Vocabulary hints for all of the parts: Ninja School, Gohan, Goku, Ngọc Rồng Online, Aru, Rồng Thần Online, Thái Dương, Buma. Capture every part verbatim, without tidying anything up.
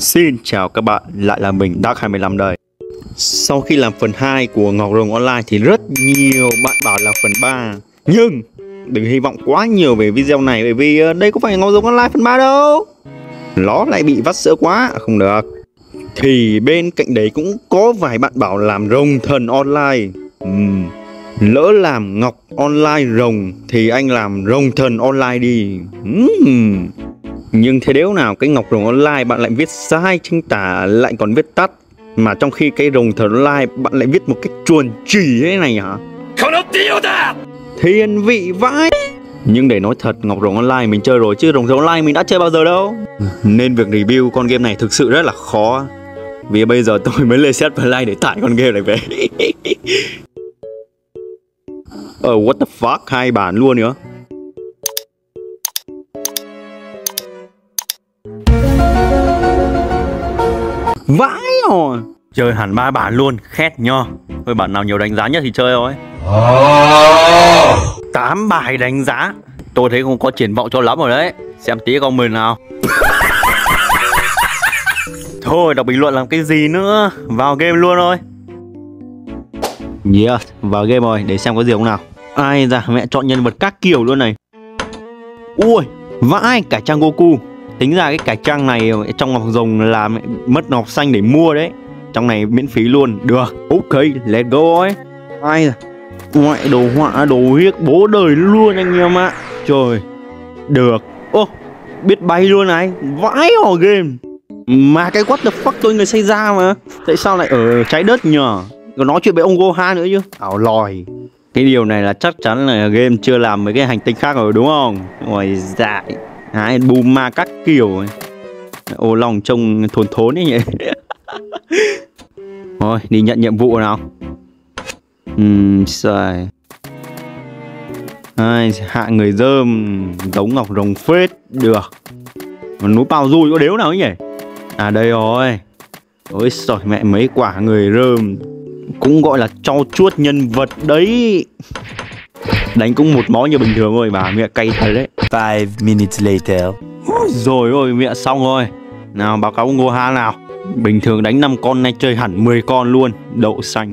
Xin chào các bạn, lại là mình Dark hai mươi lăm đây. Sau khi làm phần hai của Ngọc Rồng Online thì rất nhiều bạn bảo là phần ba. Nhưng đừng hy vọng quá nhiều về video này, bởi vì đây có phải Ngọc Rồng Online phần ba đâu. Nó lại bị vắt sữa quá, không được. Thì bên cạnh đấy cũng có vài bạn bảo làm Rồng Thần Online. uhm. Lỡ làm Ngọc Online Rồng thì anh làm Rồng Thần Online đi. uhm. Nhưng thế đéo nào cái Ngọc Rồng Online bạn lại viết sai chính tả, lại còn viết tắt. Mà trong khi cái Rồng Thần Online bạn lại viết một cách chuồn chỉ thế này hả? Thiên vị vãi. Nhưng để nói thật, Ngọc Rồng Online mình chơi rồi chứ Rồng Thần Online mình đã chơi bao giờ đâu. Nên việc review con game này thực sự rất là khó. Vì bây giờ tôi mới lên set play để tải con game này về. Ờ oh, what the fuck, hai bản luôn nữa. Vãi rồi. Chơi hẳn ba bản luôn, khét nho. Thôi bản nào nhiều đánh giá nhất thì chơi thôi. Tám bài đánh giá. Tôi thấy không có triển vọng cho lắm rồi đấy. Xem tí comment nào. Thôi đọc bình luận làm cái gì nữa. Vào game luôn thôi. Yeah, vào game rồi, để xem có gì không nào. Ai da, mẹ chọn nhân vật các kiểu luôn này. Ui, vãi, cải trang Goku. Tính ra cái cải trang này trong Ngọc Rồng là mất ngọc xanh để mua đấy. Trong này miễn phí luôn, được. Ok, let's go ấy. Ai da, ngoại đồ họa, đồ hiếc, bố đời luôn anh em ạ. Trời, được. Ô, oh, biết bay luôn này, vãi hò game. Mà cái what the fuck, tôi người xây ra mà. Tại sao lại ở trái đất nhờ? Còn nói chuyện với ông Gohan nữa chứ. Ảo lòi. Cái điều này là chắc chắn là game chưa làm mấy cái hành tinh khác rồi đúng không? Ôi dại. Đấy, Buma các kiểu. Ô lòng trông thốn thốn ấy nhỉ. Thôi đi nhận nhiệm vụ nào. Ừm xài. Ai, hạ người dơm. Giống Ngọc Rồng phết. Được. Mà núi bao rui có đéo nào ấy nhỉ. À đây rồi. Ôi trời mẹ, mấy quả người rơm. Cũng gọi là trau chuốt nhân vật đấy. Đánh cũng một mó như bình thường thôi, bà mẹ cay thật đấy. Five minutes later. Rồi ôi mẹ, xong rồi. Nào báo cáo ông Gohan nào. Bình thường đánh năm con nay chơi hẳn mười con luôn. Đậu xanh.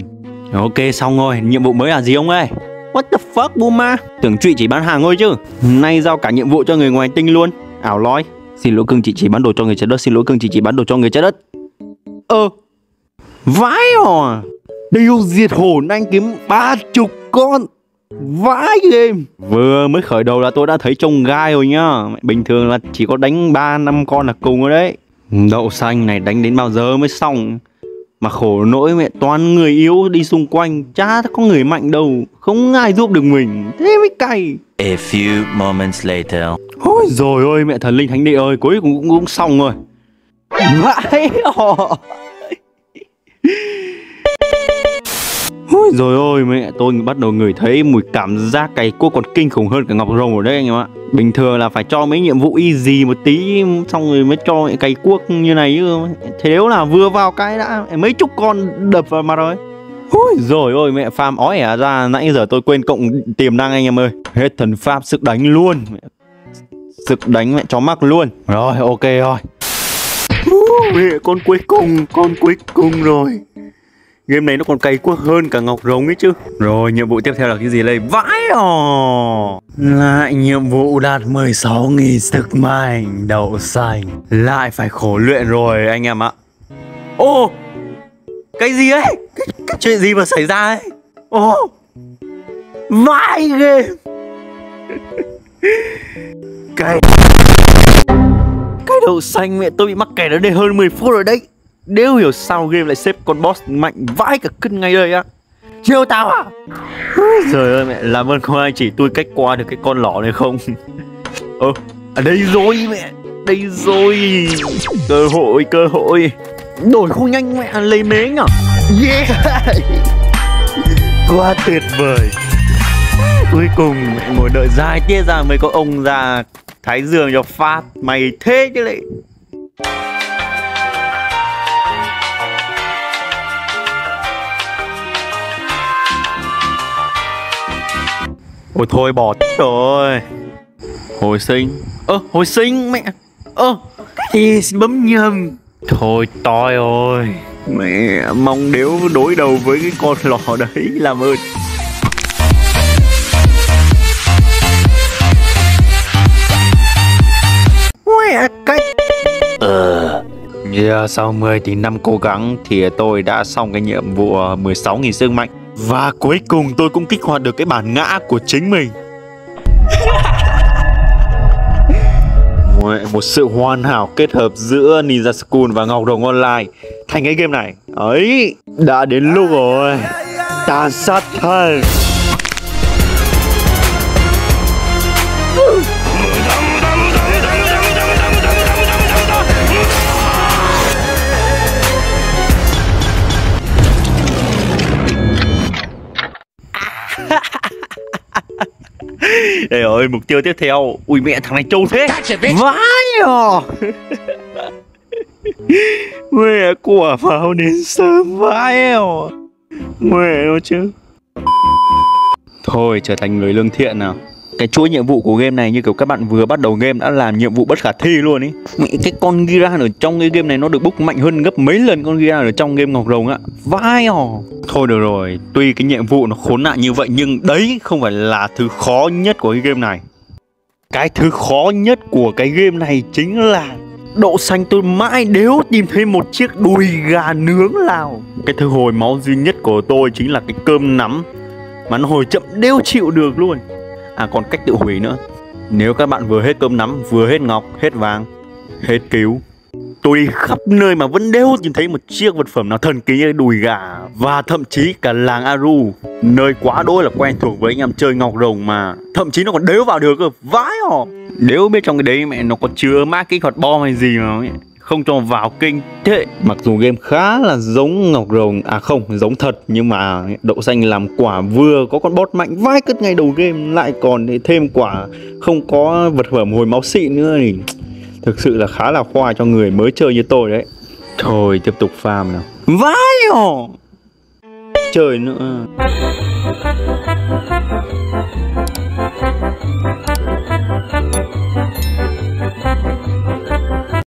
Ok xong rồi, nhiệm vụ mới là gì ông ơi? What the fuck Buma. Tưởng chị chỉ bán hàng thôi chứ. Nay giao cả nhiệm vụ cho người ngoài tinh luôn. Ảo lói. Xin lỗi cưng, chị chỉ bán đồ cho người trái đất. Xin lỗi cưng, chị chỉ bán đồ cho người trái đất. Ờ vãi hò. Điều diệt hồn anh kiếm ba chục con. Vãi game. Vừa mới khởi đầu là tôi đã thấy trông gai rồi nhá. Bình thường là chỉ có đánh ba năm con là cùng rồi đấy. Đậu xanh này đánh đến bao giờ mới xong. Mà khổ nỗi mẹ, toàn người yếu đi xung quanh. Chả có người mạnh đâu. Không ai giúp được mình. Thế mới cay. A few moments later. Ôi rồi ôi mẹ, thần linh thánh địa ơi. Cuối cùng cũng, cũng xong rồi. Vãi họ. Ôi rồi ôi mẹ, tôi bắt đầu ngửi thấy mùi cảm giác cày cuốc còn kinh khủng hơn cả Ngọc Rồng ở đây anh em ạ. Bình thường là phải cho mấy nhiệm vụ easy một tí xong rồi mới cho cày cuốc như này chứ. Thế nếu là vừa vào cái đã mấy chục con đập vào mặt rồi. Ôi rồi ôi mẹ, farm ói ẻ ra, nãy giờ tôi quên cộng tiềm năng anh em ơi. Hết thần pháp sức đánh luôn. Sức đánh mẹ chó mắc luôn. Rồi ok rồi. Mẹ, con cuối cùng, con cuối cùng rồi. Game này nó còn cày cuốc hơn cả Ngọc Rồng ấy chứ. Rồi nhiệm vụ tiếp theo là cái gì đây? Vãi ồ. Lại nhiệm vụ đạt mười sáu nghìn sức mạnh. Đậu xanh. Lại phải khổ luyện rồi anh em ạ. Ô, cái gì ấy? Cái, cái chuyện gì mà xảy ra ấy? Ô, vãi game. Cái Cái đậu xanh mẹ, tôi bị mắc kẹt ở đây hơn mười phút rồi đấy. Đéo hiểu sao game lại xếp con boss mạnh vãi cả cứt ngay đây á. Chiêu tao à? Trời ơi mẹ, làm ơn không ai chỉ tôi cách qua được cái con lỏ này không? Ơ, à đây rồi mẹ, đây rồi. Cơ hội, cơ hội. Đổi không nhanh mẹ, lấy mế nhở. Yeah. Quá tuyệt vời. Cuối cùng mẹ ngồi đợi dài tiết ra mới có ông già Thái Dương cho phát. Mày thế chứ lại. Ôi thôi bỏ rồi. Hồi sinh. Ơ hồi sinh mẹ. Ơ thì bấm nhầm. Thôi toi ơi, mẹ mong đéo đối đầu với cái con lò đấy làm ơn. Ờ yeah, sau mười đến năm cố gắng thì tôi đã xong cái nhiệm vụ mười sáu nghìn sức mạnh. Và cuối cùng tôi cũng kích hoạt được cái bản ngã của chính mình. Một sự hoàn hảo kết hợp giữa Ninja School và Ngọc Rồng Online thành cái game này. Ấy, đã đến lúc rồi. Tàn sát thân. Ê ơi, mục tiêu tiếp theo. Ui mẹ, thằng này trâu thế. Vãi à. Mẹ, quả pháo đến sớm vãi à. Mẹ nó chứ. Thôi trở thành người lương thiện nào. Cái chuỗi nhiệm vụ của game này như kiểu các bạn vừa bắt đầu game đã làm nhiệm vụ bất khả thi luôn ý. Mẹ, cái con Gohan ở trong cái game này nó được bốc mạnh hơn gấp mấy lần con Gohan ở trong game Ngọc Rồng á. Vãi à. Thôi được rồi, tuy cái nhiệm vụ nó khốn nạn như vậy nhưng đấy không phải là thứ khó nhất của cái game này. Cái thứ khó nhất của cái game này chính là độ xanh tôi mãi đéo tìm thấy một chiếc đùi gà nướng nào. Cái thứ hồi máu duy nhất của tôi chính là cái cơm nắm. Mà nó hồi chậm đéo chịu được luôn. À, còn cách tự hủy nữa. Nếu các bạn vừa hết cơm nắm, vừa hết ngọc, hết vàng, hết cứu. Tôi đi khắp nơi mà vẫn đéo nhìn thấy một chiếc vật phẩm nào thần kỳ như đùi gà. Và thậm chí cả làng Aru, nơi quá đỗi là quen thuộc với anh em chơi Ngọc Rồng mà thậm chí nó còn đéo vào được cơ. Vãi hò. Nếu biết trong cái đấy mẹ nó có chứa mã kỹ thuật bom hay gì mà ấy, không cho vào kinh. Thế mặc dù game khá là giống Ngọc Rồng, à không, giống thật, nhưng mà đậu xanh làm quả vừa có con boss mạnh vãi cứt ngay đầu game, lại còn thêm quả không có vật phẩm hồi máu xịn nữa thì thực sự là khá là khoai cho người mới chơi như tôi đấy. Thôi tiếp tục farm nào. Vãi ồ. Trời nữa.